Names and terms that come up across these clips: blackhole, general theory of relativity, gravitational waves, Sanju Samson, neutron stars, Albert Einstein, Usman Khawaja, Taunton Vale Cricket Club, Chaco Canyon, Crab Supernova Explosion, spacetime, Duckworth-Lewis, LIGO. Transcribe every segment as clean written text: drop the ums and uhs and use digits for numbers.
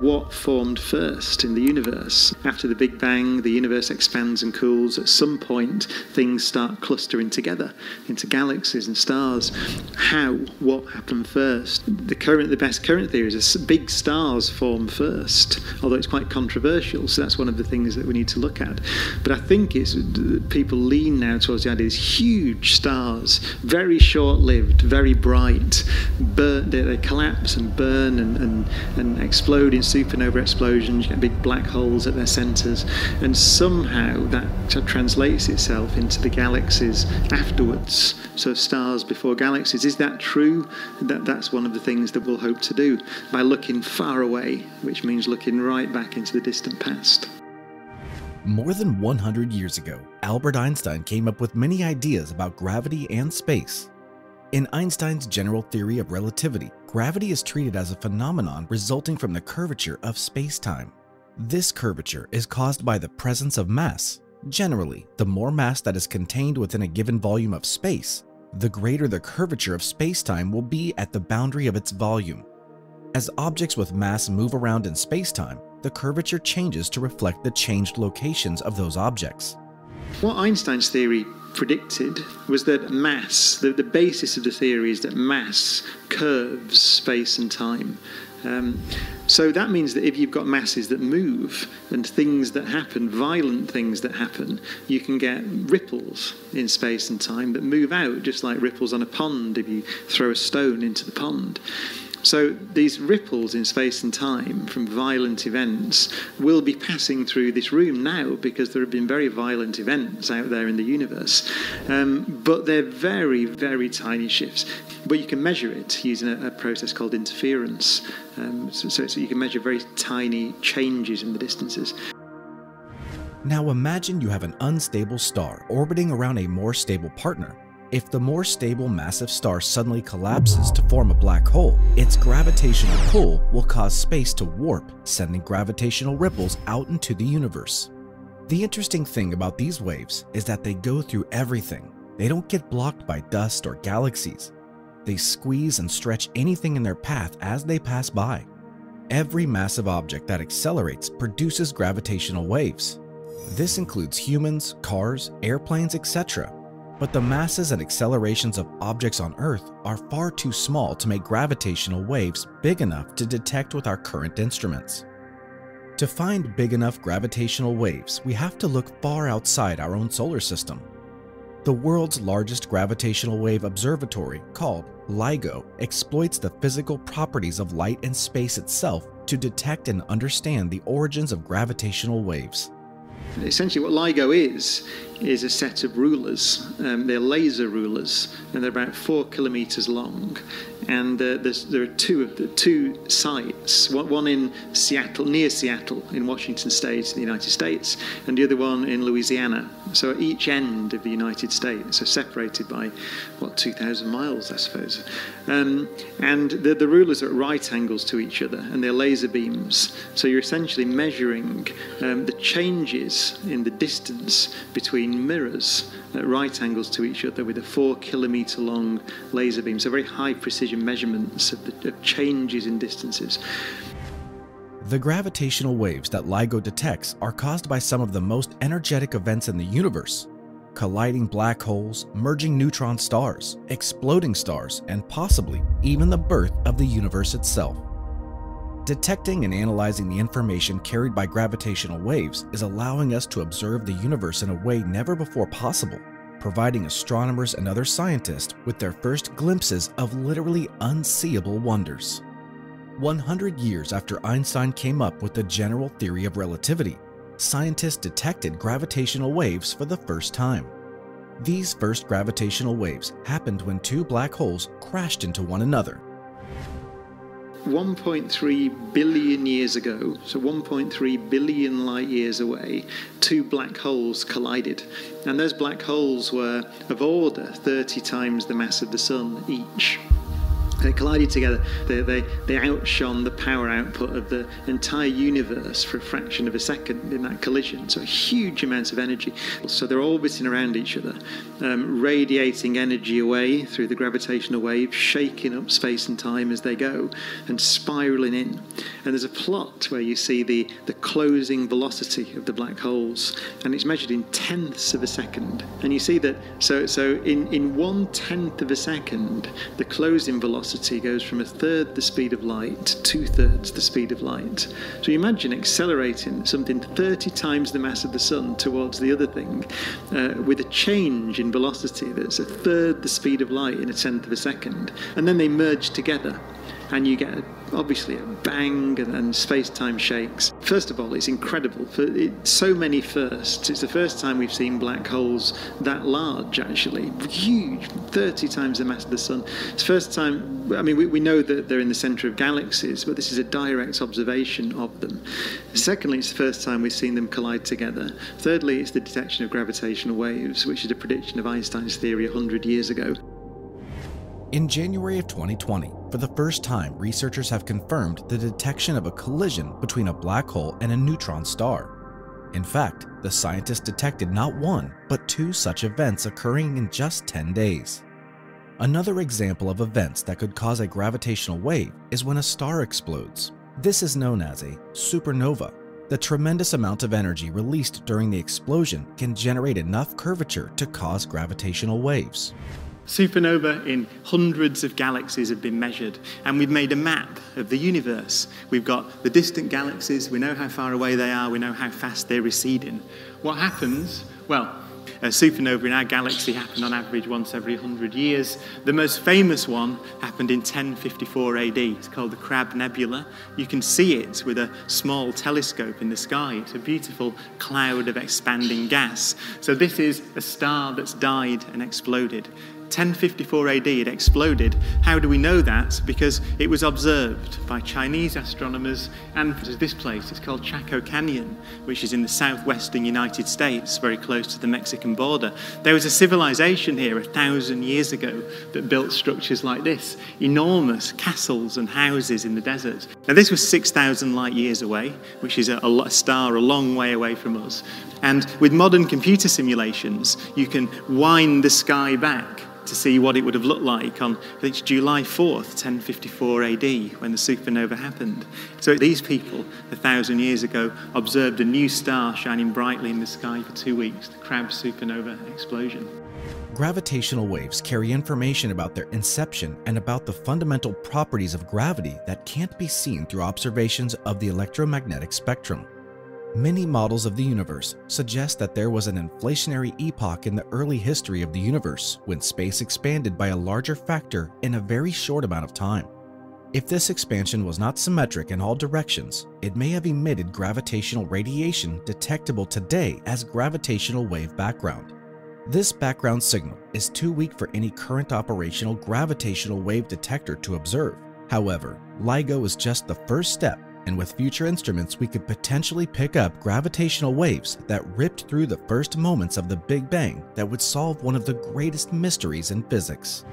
What formed first in the universe? After the Big Bang, the universe expands and cools. At some point, things start clustering together into galaxies and stars. How? What happened first? The best current theory is big stars form first, although it's quite controversial, so that's one of the things that we need to look at. But I think it's people lean now towards the idea of these huge stars, very short-lived, very bright, burn, they collapse and burn and explode in supernova explosions. You get big black holes at their centres, and somehow that translates itself into the galaxies afterwards, so stars before galaxies. Is that true? That's one of the things that we'll hope to do by looking far away, which means looking right back into the distant past. More than 100 years ago, Albert Einstein came up with many ideas about gravity and space. In Einstein's general theory of relativity, gravity is treated as a phenomenon resulting from the curvature of space-time. This curvature is caused by the presence of mass. Generally, the more mass that is contained within a given volume of space, the greater the curvature of space-time will be at the boundary of its volume. As objects with mass move around in space-time, the curvature changes to reflect the changed locations of those objects. What Einstein's theory predicted was that mass, the basis of the theory is that mass curves space and time. So that means that if you've got masses that move and things that happen, violent things that happen, you can get ripples in space and time that move out, just like ripples on a pond if you throw a stone into the pond. So these ripples in space and time from violent events will be passing through this room now, because there have been very violent events out there in the universe. But they're very, very tiny shifts. But you can measure it using a process called interference. So you can measure very tiny changes in the distances. Now imagine you have an unstable star orbiting around a more stable partner. If the more stable massive star suddenly collapses to form a black hole, its gravitational pull will cause space to warp, sending gravitational ripples out into the universe. The interesting thing about these waves is that they go through everything. They don't get blocked by dust or galaxies. They squeeze and stretch anything in their path as they pass by. Every massive object that accelerates produces gravitational waves. This includes humans, cars, airplanes, etc. But the masses and accelerations of objects on Earth are far too small to make gravitational waves big enough to detect with our current instruments. To find big enough gravitational waves, we have to look far outside our own solar system. The world's largest gravitational wave observatory, called LIGO, exploits the physical properties of light and space itself to detect and understand the origins of gravitational waves. Essentially what LIGO is a set of rulers. They're laser rulers, and they're about 4 kilometers long. And there are two sites, one in Seattle, near Seattle, in Washington State, in the United States, and the other one in Louisiana. So at each end of the United States, so separated by, what, 2,000 miles, I suppose. And the rulers are at right angles to each other, and they're laser beams. So you're essentially measuring the changes in the distance between mirrors at right angles to each other with a 4 kilometer long laser beam, so very high precision measurements of changes in distances. The gravitational waves that LIGO detects are caused by some of the most energetic events in the universe: colliding black holes, merging neutron stars, exploding stars, and possibly even the birth of the universe itself. Detecting and analyzing the information carried by gravitational waves is allowing us to observe the universe in a way never before possible, providing astronomers and other scientists with their first glimpses of literally unseeable wonders. 100 years after Einstein came up with the general theory of relativity, scientists detected gravitational waves for the first time. These first gravitational waves happened when two black holes crashed into one another. 1.3 billion years ago, so 1.3 billion light years away, two black holes collided. And those black holes were, of order, 30 times the mass of the Sun each. They collided together. They outshone the power output of the entire universe for a fraction of a second in that collision. So huge amounts of energy. So they're orbiting around each other, radiating energy away through the gravitational wave, shaking up space and time as they go, and spiraling in. And there's a plot where you see the closing velocity of the black holes, and it's measured in tenths of a second. And you see that, so in 1/10 of a second, the closing velocity goes from 1/3 the speed of light to 2/3 the speed of light. So you imagine accelerating something 30 times the mass of the sun towards the other thing, with a change in velocity that's 1/3 the speed of light in 1/10 of a second. And then they merge together, and you get obviously a bang, and space-time shakes. First of all, it's incredible. So many firsts. It's the first time we've seen black holes that large, actually. Huge, 30 times the mass of the sun. It's first time, I mean, we know that they're in the center of galaxies, but this is a direct observation of them. Secondly, it's the first time we've seen them collide together. Thirdly, it's the detection of gravitational waves, which is a prediction of Einstein's theory 100 years ago. In January of 2020, for the first time, researchers have confirmed the detection of a collision between a black hole and a neutron star. In fact, the scientists detected not one, but two such events occurring in just 10 days. Another example of events that could cause a gravitational wave is when a star explodes. This is known as a supernova. The tremendous amount of energy released during the explosion can generate enough curvature to cause gravitational waves. Supernova in hundreds of galaxies have been measured, and we've made a map of the universe. We've got the distant galaxies, we know how far away they are, we know how fast they're receding. What happens? Well, a supernova in our galaxy happened on average once every 100 years. The most famous one happened in 1054 AD. It's called the Crab Nebula. You can see it with a small telescope in the sky. It's a beautiful cloud of expanding gas. So this is a star that's died and exploded. 1054 AD, it exploded. How do we know that? Because it was observed by Chinese astronomers, and this place is called Chaco Canyon, which is in the southwestern United States, very close to the Mexican border. There was a civilization here 1,000 years ago that built structures like this, enormous castles and houses in the desert. Now this was 6,000 light years away, which is a star a long way away from us. And with modern computer simulations, you can wind the sky back to see what it would have looked like on, I think, July 4th, 1054 AD, when the supernova happened. So these people, 1,000 years ago, observed a new star shining brightly in the sky for 2 weeks, the Crab Supernova Explosion. Gravitational waves carry information about their inception and about the fundamental properties of gravity that can't be seen through observations of the electromagnetic spectrum. Many models of the universe suggest that there was an inflationary epoch in the early history of the universe when space expanded by a larger factor in a very short amount of time. If this expansion was not symmetric in all directions, it may have emitted gravitational radiation detectable today as gravitational wave background. This background signal is too weak for any current operational gravitational wave detector to observe. However, LIGO is just the first step, and with future instruments, we could potentially pick up gravitational waves that ripped through the first moments of the Big Bang that would solve one of the greatest mysteries in physics.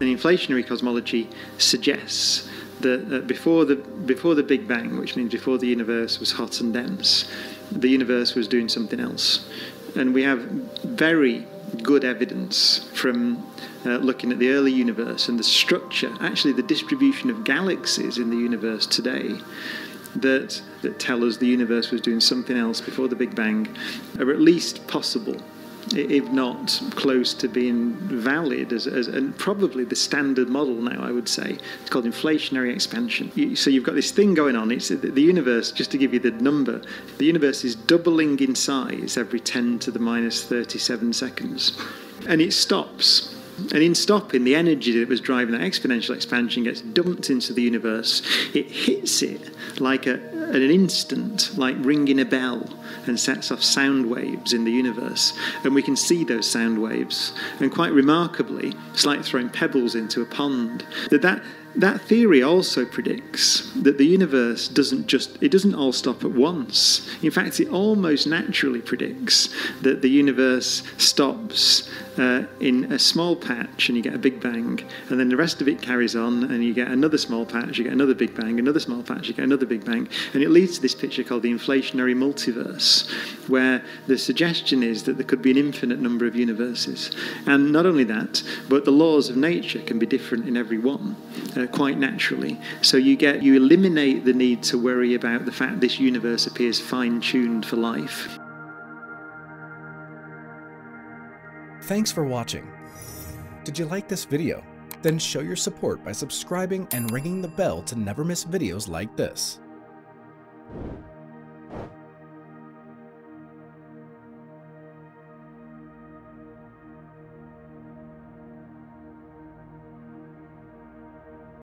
An inflationary cosmology suggests that before the Big Bang, which means before the universe was hot and dense, the universe was doing something else. And we have very good evidence from looking at the early universe and the structure, actually the distribution of galaxies in the universe today, that tell us the universe was doing something else before the Big Bang, or at least possible, if not close to being valid, and probably the standard model now, I would say. It's called inflationary expansion. So you've got this thing going on. It's the universe, just to give you the number, the universe is doubling in size every 10⁻³7 seconds. And it stops. And in stopping, the energy that was driving that exponential expansion gets dumped into the universe. It hits it like at an instant, like ringing a bell, and sets off sound waves in the universe. And we can see those sound waves. And quite remarkably, it's like throwing pebbles into a pond. That theory also predicts that the universe doesn't all stop at once. In fact, it almost naturally predicts that the universe stops in a small patch and you get a big bang, and then the rest of it carries on and you get another small patch, you get another big bang, another small patch, you get another big bang, and it leads to this picture called the inflationary multiverse, where the suggestion is that there could be an infinite number of universes. And not only that, but the laws of nature can be different in every one, quite naturally. So you eliminate the need to worry about the fact this universe appears fine-tuned for life. Thanks for watching. Did you like this video? Then show your support by subscribing and ringing the bell to never miss videos like this.